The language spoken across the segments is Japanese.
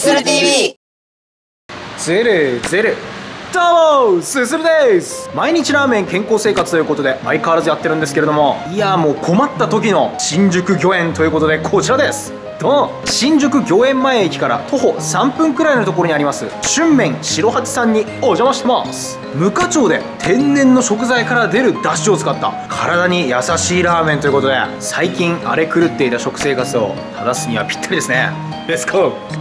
すする TV ゼレゼレどうもすするです。毎日ラーメン健康生活ということで相変わらずやってるんですけれども、いやもう困った時の新宿御苑ということでこちらです。新宿御苑前駅から徒歩3分くらいのところにあります春麺白八さんにお邪魔してます。無花鳥で天然の食材から出るだしを使った体に優しいラーメンということで、最近荒れ狂っていた食生活を正すにはぴったりですね。レッツゴー。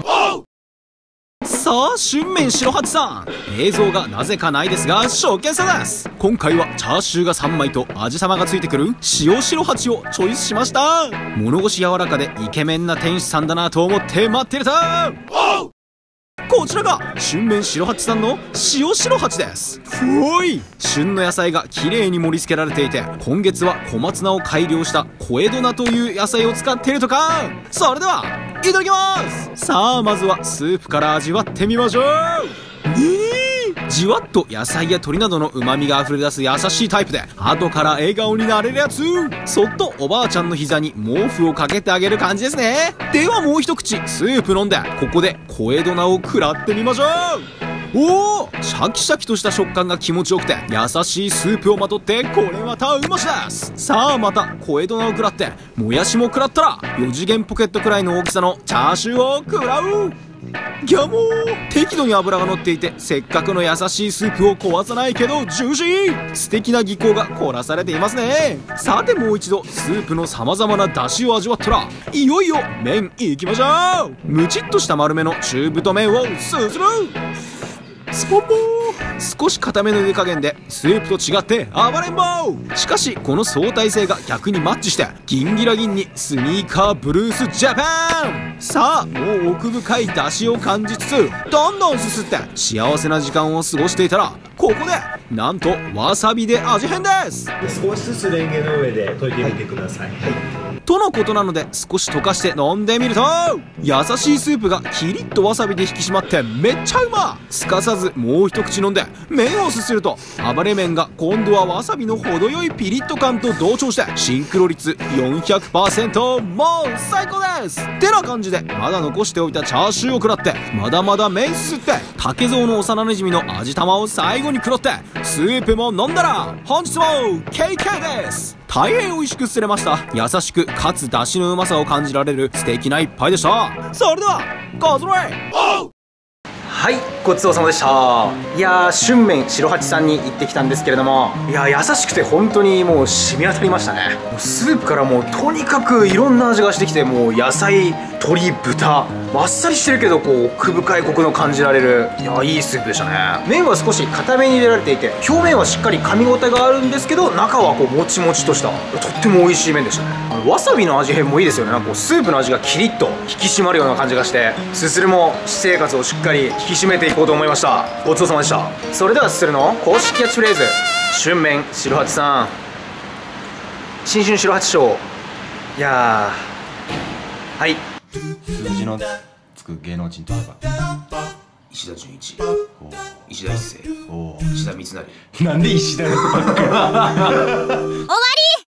さあ、春麺白八さん、映像がなぜかないですが初見さんです。今回はチャーシューが3枚と味玉がついてくる塩白八をチョイスしました。物腰柔らかでイケメンな店主さんだなと思って待ってると、こちらが春麺白八さんの塩白八です。ふおい、旬の野菜がきれいに盛り付けられていて、今月は小松菜を改良した小江戸菜という野菜を使っているとか。それではいただきます。さあ、まずはスープから味わってみましょう。じわっと野菜や鶏などの旨味が溢れ出す優しいタイプで、後から笑顔になれるやつ。そっとおばあちゃんの膝に毛布をかけてあげる感じですね。ではもう一口スープ飲んで、ここで小江戸菜を食らってみましょう。おお、シャキシャキとした食感が気持ちよくて優しいスープをまとって、これまたうましです。さあ、また小江戸菜を食らって、もやしも食らったら4次元ポケットくらいの大きさのチャーシューを食らう。ギャモー、適度に脂が乗っていてせっかくの優しいスープを壊さないけどジューシー、素敵な技巧が凝らされていますね。さて、もう一度スープのさまざまな出汁を味わったら、いよいよ麺いきましょう。ムチッとした丸めの中太麺をすする。スポンポー、少し固めの湯加減でスープと違って暴れん坊。しかしこの相対性が逆にマッチして、ギンギラギンにスニーカーブルースジャパン。さあ、もう奥深い出汁を感じつつどんどんすすって幸せな時間を過ごしていたら、ここでなんとわさびで味変です。で、少しずつレンゲの上で溶いてみてください、とのことなので、少し溶かして飲んでみると、優しいスープがキリッとわさびで引き締まってめっちゃうま。すかさずもう一口飲んで麺をすすると、暴れ麺が今度はわさびの程よいピリッと感と同調してシンクロ率 400%、 もう最高です。てな感じで、まだ残しておいたチャーシューを食らって、まだまだ麺すすって、竹蔵の幼なじみの味玉を最後に食らってスープも飲んだら、本日も KK です。大変美味しくすれました。優しくかつ出汁のうまさを感じられる素敵な一杯でした。それではゴズレイ。はい、ごちそうさまでした。いやー、春麺白八さんに行ってきたんですけれども、いや優しくて本当にもう染み渡りましたね。スープからもうとにかくいろんな味がしてきて、もう野菜、鶏、豚、あっさりしてるけどこう奥深いコクの感じられる、いやいいスープでしたね。麺は少し固めに入れられていて、表面はしっかり噛み応えがあるんですけど、中はこうもちもちとしたとっても美味しい麺でしたね。わさびの味変もいいですよね。なんかこうスープの味がキリッと引き締まるような感じがして、すするも私生活をしっかり引き締めていこうと思いました。ごちそうさまでした。それではすするの公式キャッチフレーズ、春麺白八さん、新春白八賞。いやー、はい、数字のつく芸能人といえば石田純一、石田一生、石田三成。なんで石田ばっかり。終わり。